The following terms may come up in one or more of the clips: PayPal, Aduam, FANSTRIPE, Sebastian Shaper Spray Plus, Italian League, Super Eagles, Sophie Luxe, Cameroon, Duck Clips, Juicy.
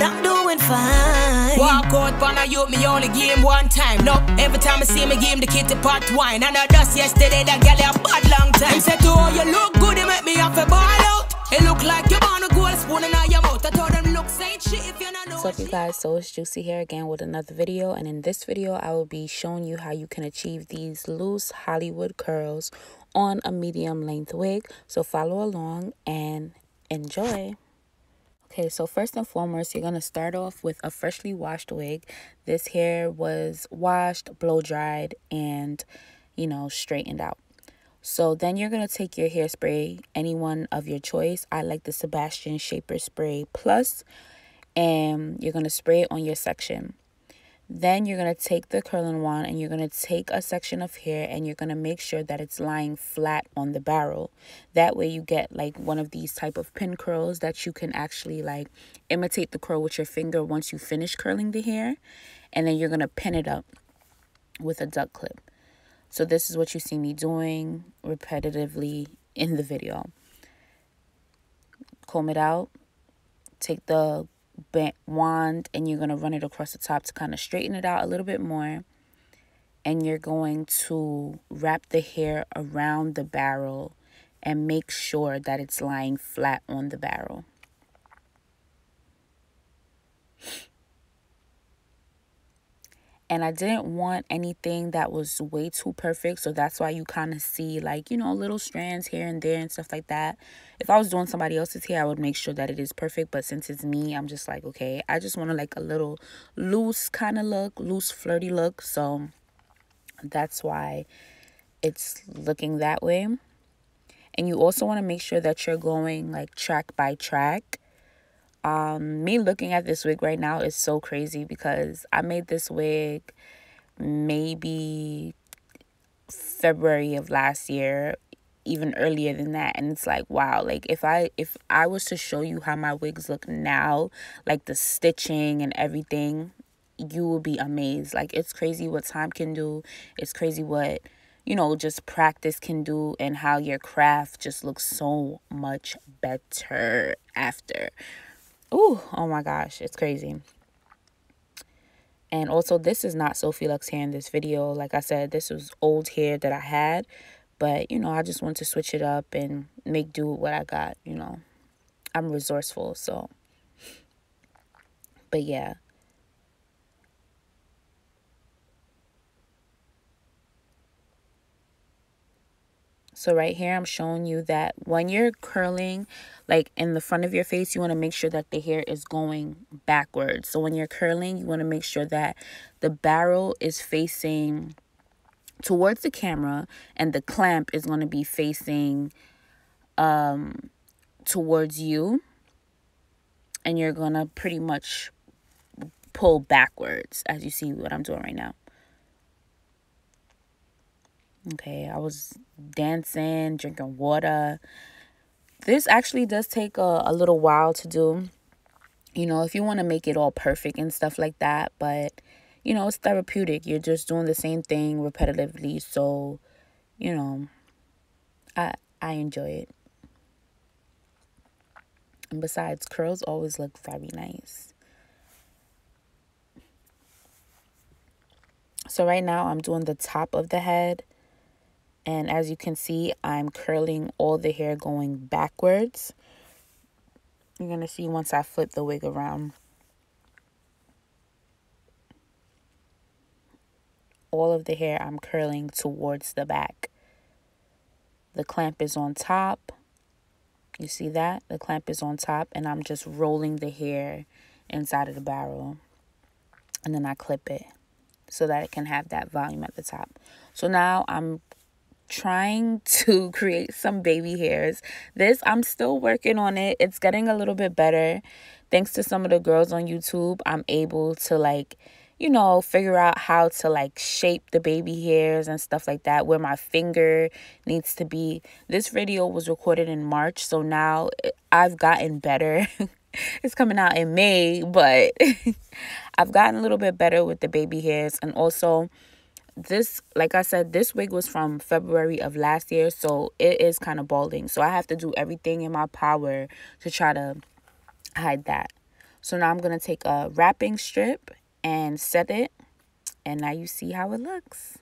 but I'm doing fine. Walk out, pan a youth, me only game one time. No, every time I see me game, the kitty pot wine. And I dust yesterday, that girl a bad long time. He said to her, you look good, it make me have a ball out. It look like you're on a gold spoon and now your mouth. I told them, look, say shit if you're not know. What's up, you guys? So it's Juicy here again with another video. And in this video, I will be showing you how you can achieve these loose Hollywood curls on a medium length wig. So follow along and enjoy. Okay, so first and foremost, you're going to start off with a freshly washed wig. This hair was washed, blow dried, and, you know, straightened out. So then you're going to take your hairspray, any one of your choice. I like the Sebastian Shaper Spray Plus, and you're going to spray it on your section. Then you're going to take the curling wand and you're going to take a section of hair and you're going to make sure that it's lying flat on the barrel. That way you get like one of these type of pin curls that you can actually like imitate the curl with your finger once you finish curling the hair. And then you're going to pin it up with a duck clip. So this is what you see me doing repetitively in the video. Comb it out. Take the bent wand and you're going to run it across the top to kind of straighten it out a little bit more, and you're going to wrap the hair around the barrel and make sure that it's lying flat on the barrel. And I didn't want anything that was way too perfect, so that's why you kind of see, like, you know, little strands here and there and stuff like that. If I was doing somebody else's hair, I would make sure that it is perfect, but since it's me, I'm just like, okay, I just want to like a little loose kind of look, loose flirty look, so that's why it's looking that way. And you also want to make sure that you're going like track by track. Me looking at this wig right now is so crazy because I made this wig maybe February of last year, even earlier than that, and it's like, wow, like if I was to show you how my wigs look now, like the stitching and everything, you will be amazed. Like, it's crazy what time can do. It's crazy what, you know, just practice can do, and how your craft just looks so much better after. Ooh, oh my gosh, it's crazy. And also, this is not Sophie Luxe hair in this video. Like I said, this was old hair that I had. But, you know, I just want to switch it up and make do with what I got, you know. I'm resourceful, so. But, yeah. So right here, I'm showing you that when you're curling, like in the front of your face, you want to make sure that the hair is going backwards. So when you're curling, you want to make sure that the barrel is facing towards the camera and the clamp is going to be facing towards you. And you're going to pretty much pull backwards, as you see what I'm doing right now. Okay, I was dancing, drinking water. This actually does take a little while to do, you know, if you want to make it all perfect and stuff like that. But, you know, it's therapeutic. You're just doing the same thing repetitively. So, you know, I enjoy it. And besides, curls always look very nice. So right now I'm doing the top of the head. And as you can see, I'm curling all the hair going backwards. You're going to see once I flip the wig around. All of the hair I'm curling towards the back. The clamp is on top. You see that? The clamp is on top. And I'm just rolling the hair inside of the barrel. And then I clip it so that it can have that volume at the top. So now I'm trying to create some baby hairs. This, I'm still working on it. It's getting a little bit better. Thanks to some of the girls on YouTube, I'm able to, like, you know, figure out how to like shape the baby hairs and stuff like that, where my finger needs to be. This video was recorded in March, so now I've gotten better. It's coming out in May, but I've gotten a little bit better with the baby hairs. And also, this, like I said, this wig was from February of last year, so it is kind of balding. So I have to do everything in my power to try to hide that. So now I'm going to take a wrapping strip and set it. And now you see how it looks.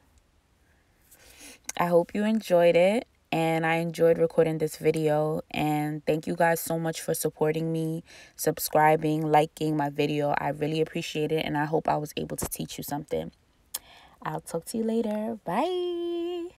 I hope you enjoyed it. And I enjoyed recording this video, and thank you guys so much for supporting me, subscribing, liking my video. I really appreciate it, and I hope I was able to teach you something. I'll talk to you later. Bye.